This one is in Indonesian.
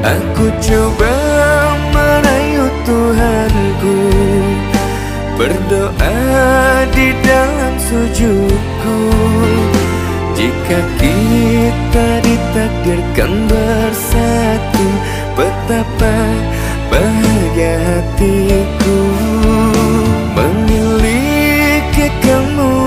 Aku coba merayu Tuhanku, berdoa di dalam sujudku. Jika kita ditakdirkan bersatu, betapa bahagia hati.